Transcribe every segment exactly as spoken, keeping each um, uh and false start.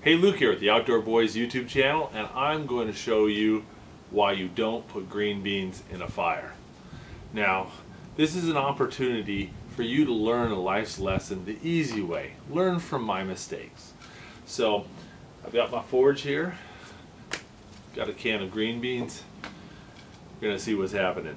Hey, Luke here at the Outdoor Boys YouTube channel, and I'm going to show you why you don't put green beans in a fire. Now, this is an opportunity for you to learn a life's lesson the easy way. Learn from my mistakes. So, I've got my forge here, got a can of green beans. We're going to see what's happening.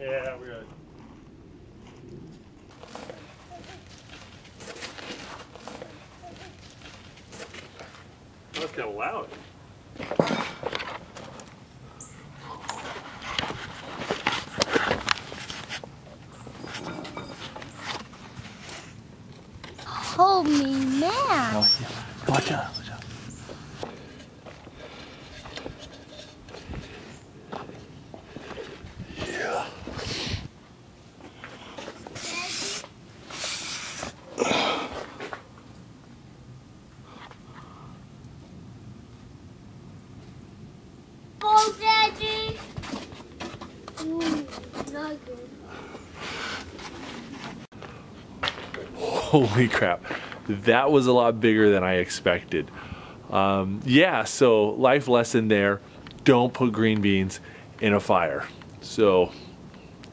Yeah, we're good. Oh, it's kind of loud. Hold me now. Oh, yeah. Watch out. Holy crap, that was a lot bigger than I expected. Um, yeah, so life lesson there, don't put green beans in a fire. So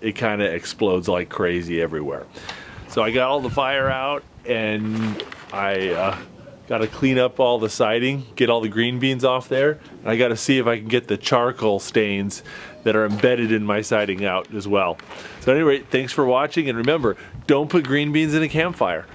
it kind of explodes like crazy everywhere. So I got all the fire out and I uh, got to clean up all the siding, get all the green beans off there. And I got to see if I can get the charcoal stains that are embedded in my siding out as well. So anyway, thanks for watching, and remember, don't put green beans in a campfire.